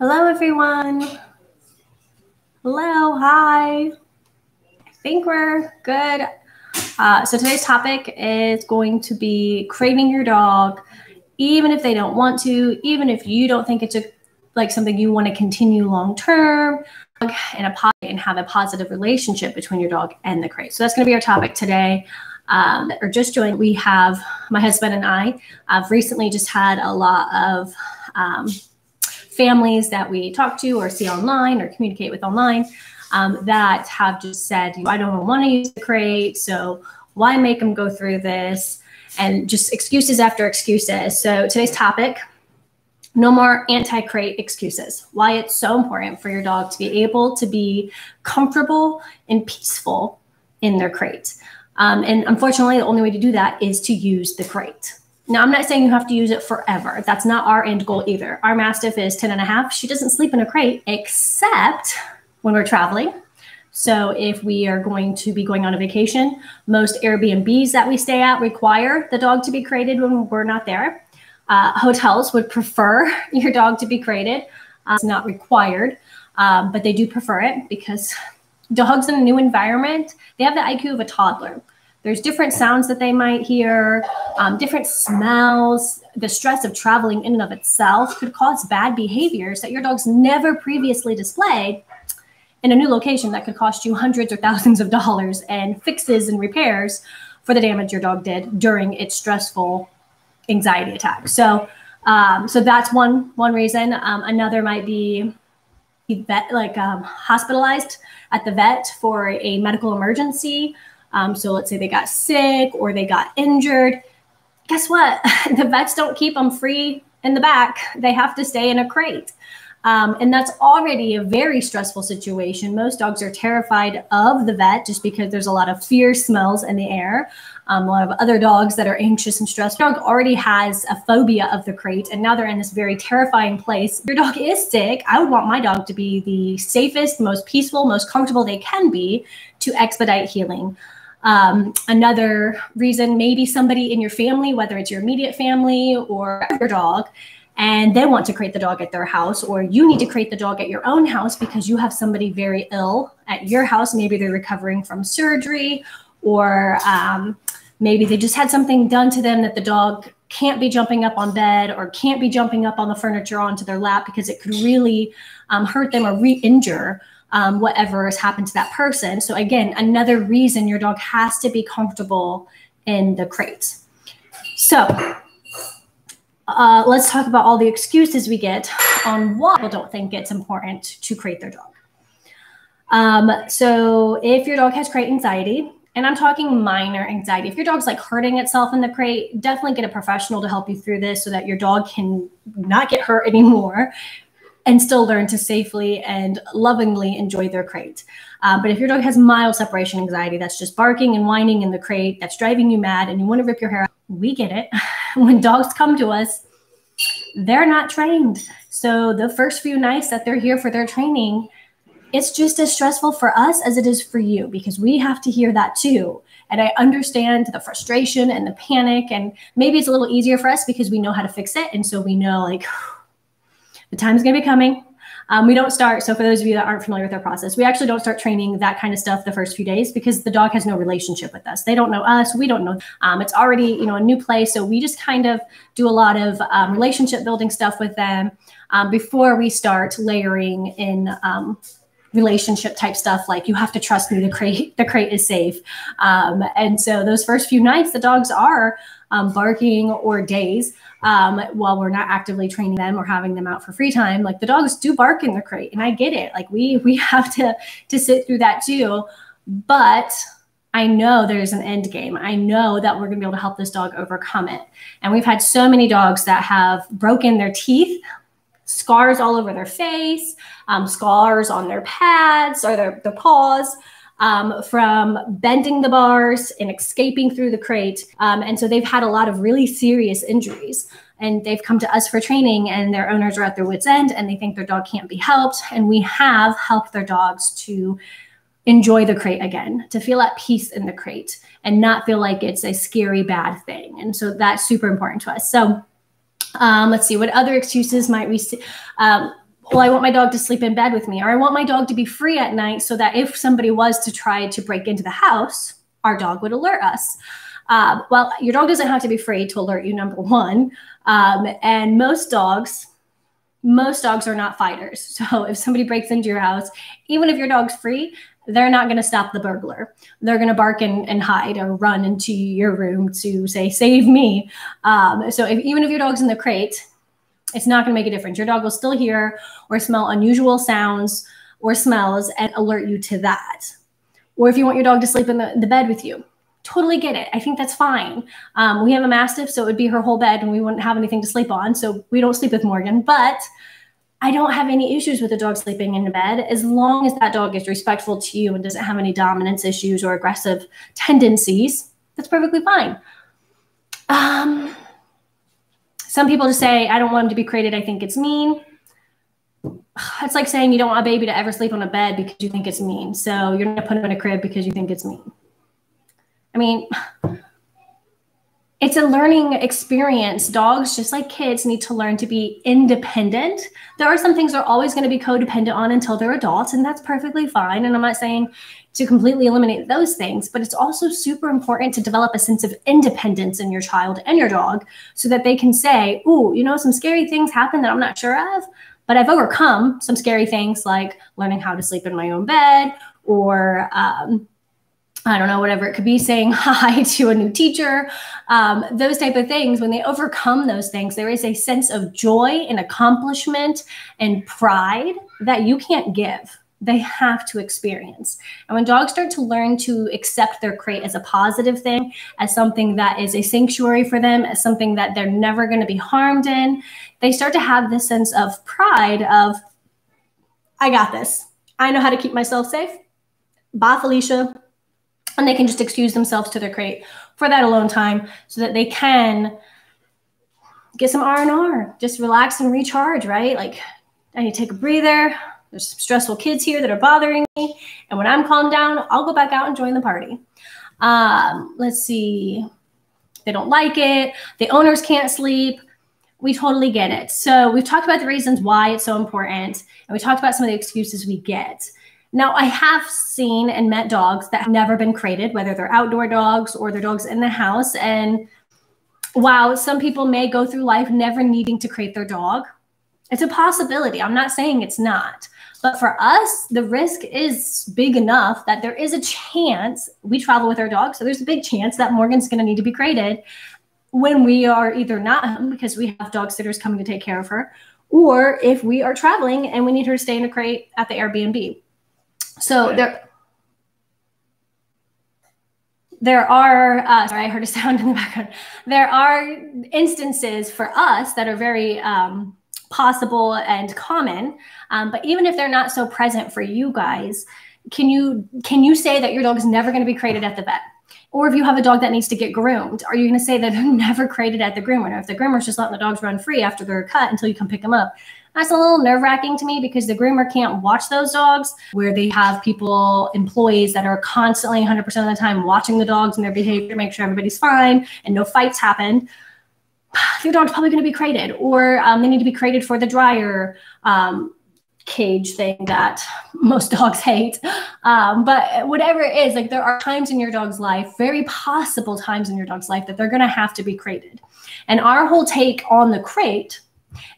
Hello, everyone. Hello. Hi. I think we're good. So today's topic is going to be craving your dog, even if they don't want to, even if you don't think it's like something you want to continue long term and have a positive relationship between your dog and the crave. So that's going to be our topic today. Or just joined, we have my husband and I. I've recently just had a lot of families that we talk to or see online or communicate with online that have just said, I don't want to use the crate, so why make them go through this? And just excuses after excuses. So today's topic, no more anti-crate excuses. Why it's so important for your dog to be able to be comfortable and peaceful in their crate. And unfortunately, the only way to do that is to use the crate. Now, I'm not saying you have to use it forever. That's not our end goal either. Our Mastiff is 10.5. She doesn't sleep in a crate except when we're traveling. So if we are going to be going on a vacation, most Airbnbs that we stay at require the dog to be crated when we're not there. Hotels would prefer your dog to be crated. It's not required, but they do prefer it because dogs in a new environment, they have the IQ of a toddler. There's different sounds that they might hear, different smells. The stress of traveling in and of itself could cause bad behaviors that your dog's never previously displayed in a new location that could cost you hundreds or thousands of dollars and fixes and repairs for the damage your dog did during its stressful anxiety attack. So, so that's one reason. Another might be hospitalized at the vet for a medical emergency. So let's say they got sick or they got injured. Guess what? The vets don't keep them free in the back. They have to stay in a crate. And that's already a very stressful situation. Most dogs are terrified of the vet just because there's a lot of fear smells in the air. A lot of other dogs that are anxious and stressed. Your dog already has a phobia of the crate, and now they're in this very terrifying place. Your dog is sick. I would want my dog to be the safest, most peaceful, most comfortable they can be to expedite healing. Another reason, maybe somebody in your family, whether it's your immediate family or your dog, and they want to crate the dog at their house, or you need to crate the dog at your own house because you have somebody very ill at your house. Maybe they're recovering from surgery, or maybe they just had something done to them that the dog can't be jumping up on bed or can't be jumping up on the furniture onto their lap because it could really hurt them or re-injure whatever has happened to that person. So again, another reason your dog has to be comfortable in the crate. So let's talk about all the excuses we get on why people don't think it's important to crate their dog. So if your dog has crate anxiety, and I'm talking minor anxiety, if your dog's like hurting itself in the crate, definitely get a professional to help you through this so that your dog can not get hurt anymore and still learn to safely and lovingly enjoy their crate. But if your dog has mild separation anxiety, that's just barking and whining in the crate, that's driving you mad and you want to rip your hair out, we get it. When dogs come to us, they're not trained. So the first few nights that they're here for their training, it's just as stressful for us as it is for you because we have to hear that too. And I understand the frustration and the panic, and maybe it's a little easier for us because we know how to fix it. And so we know like, the time's going to be coming. We don't start. So for those of you that aren't familiar with our process, we actually don't start training that kind of stuff the first few days because the dog has no relationship with us. They don't know us. We don't know. It's already, a new place. So we just kind of do a lot of relationship building stuff with them before we start layering in relationship type stuff. Like, you have to trust me, the crate is safe. And so those first few nights, the dogs are barking or days while we're not actively training them or having them out for free time. Like, the dogs do bark in the crate, and I get it. Like, we have to sit through that too. But I know there's an end game. I know that we're going to be able to help this dog overcome it. And we've had so many dogs that have broken their teeth, scars all over their face, scars on their pads or their paws, from bending the bars and escaping through the crate. And so they've had a lot of really serious injuries, and they've come to us for training, and their owners are at their wits' end and they think their dog can't be helped. And we have helped their dogs to enjoy the crate again, to feel at peace in the crate and not feel like it's a scary, bad thing. And so that's super important to us. So let's see, what other excuses might we see? well, I want my dog to sleep in bed with me, or I want my dog to be free at night so that if somebody was to try to break into the house, our dog would alert us. Well, your dog doesn't have to be free to alert you, number one. And most dogs are not fighters. So if somebody breaks into your house, even if your dog's free, they're not going to stop the burglar. They're going to bark and hide or run into your room to say, save me. Even if your dog's in the crate, it's not going to make a difference. Your dog will still hear or smell unusual sounds or smells and alert you to that. Or if you want your dog to sleep in the bed with you, totally get it. I think that's fine. We have a Mastiff, so it would be her whole bed and we wouldn't have anything to sleep on. So we don't sleep with Morgan, but I don't have any issues with a dog sleeping in the bed as long as that dog is respectful to you and doesn't have any dominance issues or aggressive tendencies. That's perfectly fine. Some people just say, I don't want him to be crated. I think it's mean. It's like saying you don't want a baby to ever sleep on a bed because you think it's mean. So you're going to put him in a crib because you think it's mean. I mean, it's a learning experience. Dogs, just like kids, need to learn to be independent. There are some things they're always going to be codependent on until they're adults, and that's perfectly fine. And I'm not saying to completely eliminate those things, but it's also super important to develop a sense of independence in your child and your dog so that they can say, ooh, you know, some scary things happen that I'm not sure of, but I've overcome some scary things like learning how to sleep in my own bed or, I don't know, whatever it could be, saying hi to a new teacher, those type of things. When they overcome those things, there is a sense of joy and accomplishment and pride that you can't give. They have to experience. And when dogs start to learn to accept their crate as a positive thing, as something that is a sanctuary for them, as something that they're never going to be harmed in, they start to have this sense of pride of, I got this. I know how to keep myself safe. Bye, Felicia. And they can just excuse themselves to their crate for that alone time so that they can get some R&R, just relax and recharge, right? Like, I need to take a breather. There's some stressful kids here that are bothering me. And when I'm calmed down, I'll go back out and join the party. Let's see. They don't like it. The owners can't sleep. We totally get it. So we've talked about the reasons why it's so important. And we talked about some of the excuses we get. Now, I have seen and met dogs that have never been crated, whether they're outdoor dogs or they're dogs in the house. And while some people may go through life never needing to crate their dog, it's a possibility. I'm not saying it's not. But for us, the risk is big enough that there is a chance we travel with our dog. So there's a big chance that Morgan's going to need to be crated when we are either not home because we have dog sitters coming to take care of her, or if we are traveling and we need her to stay in a crate at the Airbnb. So there are, sorry, I heard a sound in the background. There are instances for us that are very possible and common, but even if they're not so present for you guys, can you say that your dog is never going to be crated at the vet? Or if you have a dog that needs to get groomed, are you going to say that they're never crated at the groomer? Or if the groomer's just letting the dogs run free after they're cut until you come pick them up? That's a little nerve-wracking to me because the groomer can't watch those dogs where they have people, employees that are constantly 100% of the time watching the dogs and their behavior, make sure everybody's fine and no fights happen. Your dog's probably going to be crated, or they need to be crated for the dryer cage thing that most dogs hate. But whatever it is, like there are times in your dog's life, very possible times in your dog's life that they're going to have to be crated. And our whole take on the crate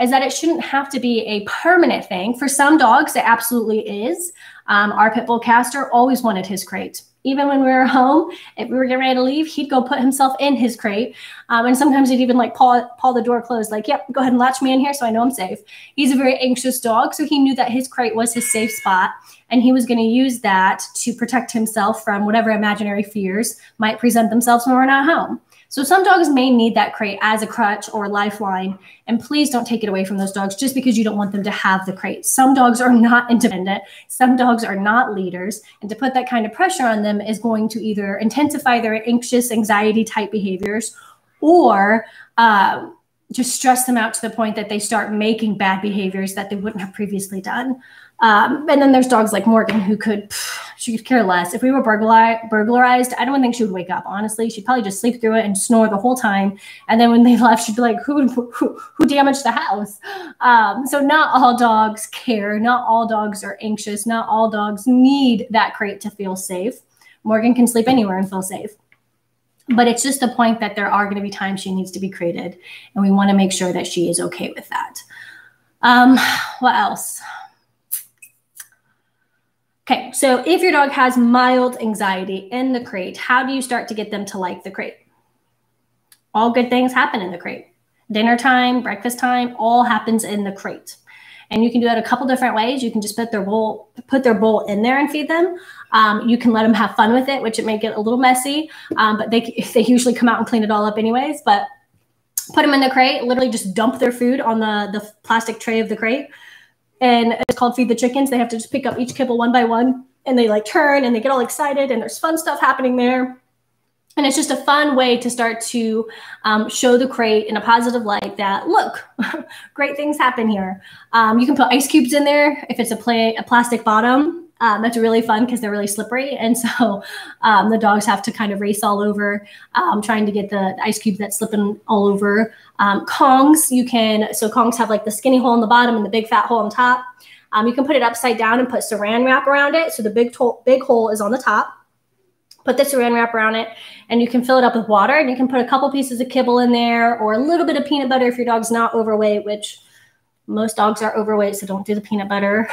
is that it shouldn't have to be a permanent thing. For some dogs, it absolutely is. Our pit bull Castor always wanted his crate. Even when we were home, if we were getting ready to leave, he'd go put himself in his crate. And sometimes he'd even like paw the door closed, like, yep, go ahead and latch me in here so I know I'm safe. He's a very anxious dog, so he knew that his crate was his safe spot. And he was going to use that to protect himself from whatever imaginary fears might present themselves when we're not home. So some dogs may need that crate as a crutch or a lifeline, and please don't take it away from those dogs just because you don't want them to have the crate. Some dogs are not independent. Some dogs are not leaders, and to put that kind of pressure on them is going to either intensify their anxious, anxiety type behaviors or just stress them out to the point that they start making bad behaviors that they wouldn't have previously done. And then there's dogs like Morgan who could, she could care less. If we were burglarized, I don't think she would wake up, honestly. She'd probably just sleep through it and snore the whole time. And then when they left, she'd be like, who damaged the house? So not all dogs care. Not all dogs are anxious. Not all dogs need that crate to feel safe. Morgan can sleep anywhere and feel safe. But it's just the point that there are going to be times she needs to be crated. And we want to make sure that she is okay with that. What else? Okay, so if your dog has mild anxiety in the crate, how do you start to get them to like the crate? All good things happen in the crate. Dinner time, breakfast time, all happens in the crate. And you can do that a couple different ways. You can just put their bowl in there and feed them. You can let them have fun with it, which it may get a little messy, but they usually come out and clean it all up anyways. But put them in the crate, literally just dump their food on the plastic tray of the crate. And it's called Feed the Chickens. They have to just pick up each kibble one by one, and they like turn and they get all excited, and there's fun stuff happening there. And it's just a fun way to start to show the crate in a positive light that, look, great things happen here. You can put ice cubes in there if it's a plastic bottom. That's really fun because they're really slippery. And so the dogs have to kind of race all over, trying to get the ice cube that's slipping all over. Kongs, so Kongs have like the skinny hole in the bottom and the big fat hole on top. You can put it upside down and put saran wrap around it. So the big hole is on the top. Put the saran wrap around it, and you can fill it up with water. And you can put a couple pieces of kibble in there, or a little bit of peanut butter if your dog's not overweight, which most dogs are overweight, so don't do the peanut butter.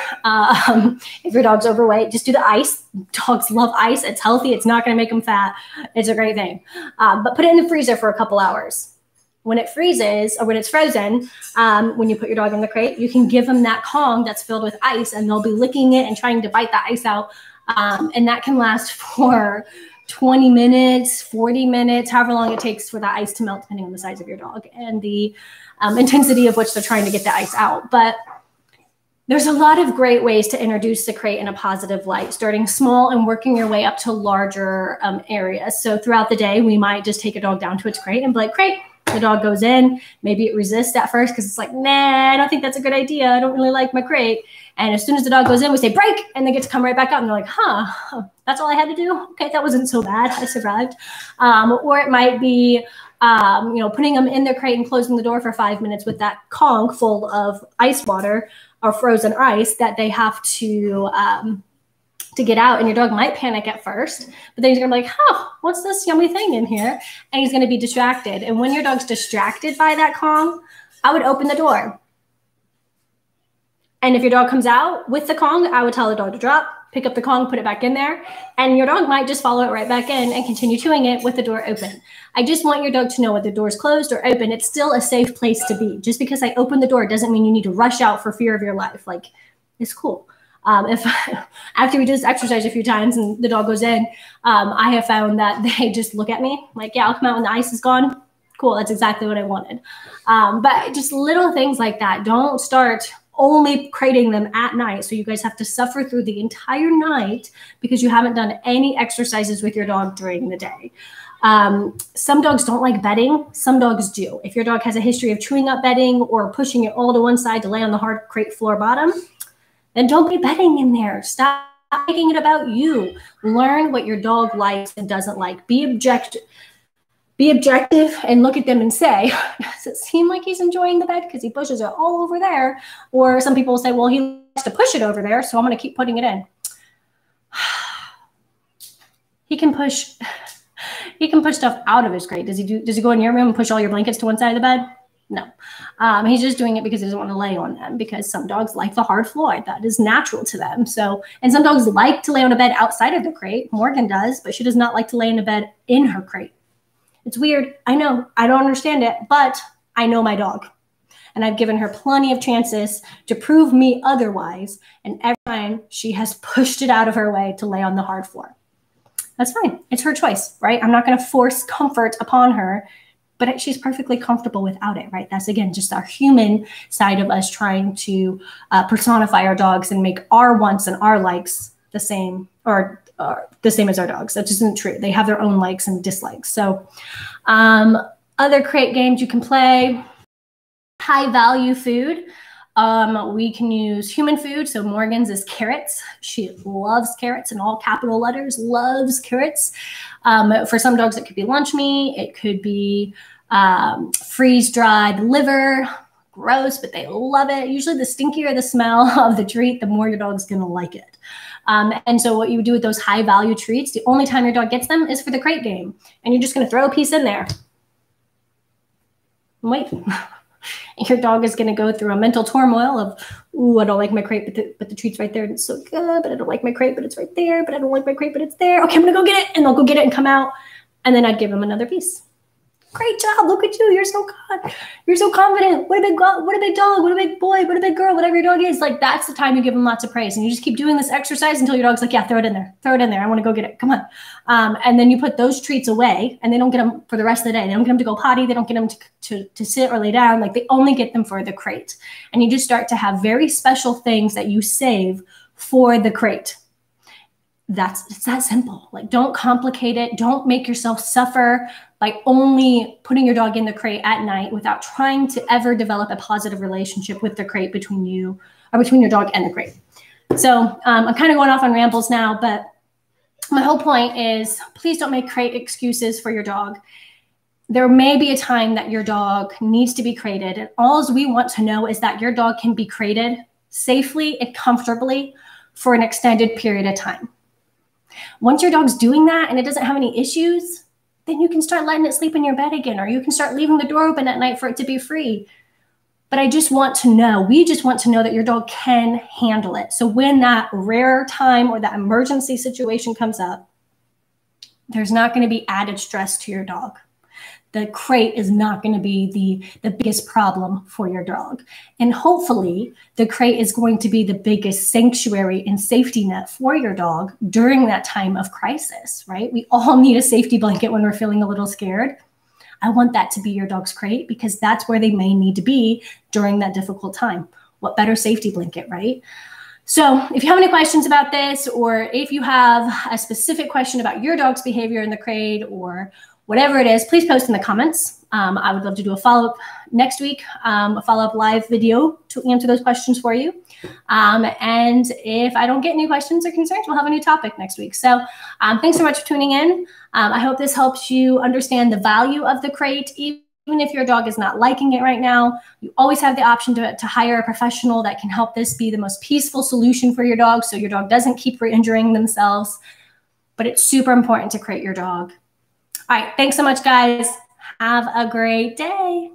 If your dog's overweight, just do the ice. Dogs love ice. It's healthy. It's not going to make them fat. It's a great thing. But put it in the freezer for a couple hours. When it freezes, or when it's frozen, when you put your dog in the crate, you can give them that Kong that's filled with ice, and they'll be licking it and trying to bite the ice out. And that can last for 20 minutes, 40 minutes, however long it takes for the ice to melt, depending on the size of your dog and the intensity of which they're trying to get the ice out. But there's a lot of great ways to introduce the crate in a positive light, starting small and working your way up to larger areas. So throughout the day, we might just take a dog down to its crate and be like, crate. The dog goes in. Maybe it resists at first because it's like, nah, I don't think that's a good idea. I don't really like my crate. And as soon as the dog goes in, we say break, and they get to come right back out. And they're like, huh, that's all I had to do? Okay, that wasn't so bad. I survived. Or it might be, putting them in their crate and closing the door for 5 minutes with that Kong full of ice water or frozen ice that they have to get out. And your dog might panic at first, but then he's going to be like, huh, what's this yummy thing in here? And he's going to be distracted. And when your dog's distracted by that Kong, I would open the door. And if your dog comes out with the Kong, I would tell the dog to drop, pick up the Kong, put it back in there. And your dog might just follow it right back in and continue chewing it with the door open. I just want your dog to know whether the door's closed or open, it's still a safe place to be. Just because I open the door doesn't mean you need to rush out for fear of your life. Like, it's cool. After we do this exercise a few times and the dog goes in, I have found that they just look at me like, yeah, I'll come out when the ice is gone. Cool. That's exactly what I wanted. But just little things like that. Don't start only crating them at night. So you guys have to suffer through the entire night because you haven't done any exercises with your dog during the day. Some dogs don't like bedding. Some dogs do. If your dog has a history of chewing up bedding or pushing it all to one side to lay on the hard crate floor bottom, then don't be bedding in there. Stop making it about you. Learn what your dog likes and doesn't like. Be objective and look at them and say, does it seem like he's enjoying the bed because he pushes it all over there? Or some people will say, well, he likes to push it over there, so I'm going to keep putting it in. He can push stuff out of his crate. Does he go in your room and push all your blankets to one side of the bed? No. He's just doing it because he doesn't want to lay on them, because some dogs like the hard floor. That is natural to them. So, and some dogs like to lay on a bed outside of the crate. Morgan does, but she does not like to lay in a bed in her crate. It's weird. I know. I don't understand it, but I know my dog. And I've given her plenty of chances to prove me otherwise. And every time she has pushed it out of her way to lay on the hard floor. That's fine. It's her choice, right? I'm not going to force comfort upon her. But she's perfectly comfortable without it, right? That's, again, just our human side of us trying to personify our dogs and make our wants and our likes the same, or the same as our dogs. That just isn't true. They have their own likes and dislikes. So other crate games you can play. high value food. We can use human food. So Morgan's is carrots. She loves carrots in all capital letters, loves carrots. For some dogs, it could be lunch meat. It could be freeze-dried liver. Gross, but they love it. Usually the stinkier the smell of the treat, the more your dog's going to like it. And so what you would do with those high value treats, the only time your dog gets them is for the crate game. And you're just going to throw a piece in there. And wait. Your dog is going to go through a mental turmoil of, ooh, I don't like my crate, but the treat's right there, and it's so good, but I don't like my crate, but it's right there, but I don't like my crate, but it's there. Okay, I'm going to go get it, and they'll go get it and come out, and then I'd give them another piece. Great job, look at you, you're so good. You're so confident. What a big dog, what a big boy, what a big girl, whatever your dog is. Like, that's the time you give them lots of praise, and you just keep doing this exercise until your dog's like, yeah, throw it in there. I want to go get it, come on. And then you put those treats away, and they don't get them for the rest of the day. They don't get them to go potty. They don't get them to sit or lay down. Like, they only get them for the crate. And you just start to have very special things that you save for the crate. It's that simple. Like, don't complicate it. Don't make yourself suffer by only putting your dog in the crate at night without trying to ever develop a positive relationship with the crate between you or between your dog and the crate. So I'm kind of going off on rambles now, but my whole point is please don't make crate excuses for your dog. There may be a time that your dog needs to be crated. And all we want to know is that your dog can be crated safely and comfortably for an extended period of time. Once your dog's doing that and it doesn't have any issues, then you can start letting it sleep in your bed again, or you can start leaving the door open at night for it to be free. But we just want to know that your dog can handle it. So when that rare time or that emergency situation comes up, there's not going to be added stress to your dog. The crate is not going to be the biggest problem for your dog. And hopefully the crate is going to be the biggest sanctuary and safety net for your dog during that time of crisis, right? We all need a safety blanket when we're feeling a little scared. I want that to be your dog's crate, because that's where they may need to be during that difficult time. What better safety blanket, right? So if you have any questions about this, or if you have a specific question about your dog's behavior in the crate or whatever it is, please post in the comments. I would love to do a follow-up next week, a follow-up live video to answer those questions for you. And if I don't get any questions or concerns, we'll have a new topic next week. So thanks so much for tuning in. I hope this helps you understand the value of the crate. Even if your dog is not liking it right now, you always have the option to hire a professional that can help this be the most peaceful solution for your dog, so your dog doesn't keep re-injuring themselves. But it's super important to crate your dog. All right. Thanks so much, guys. Have a great day.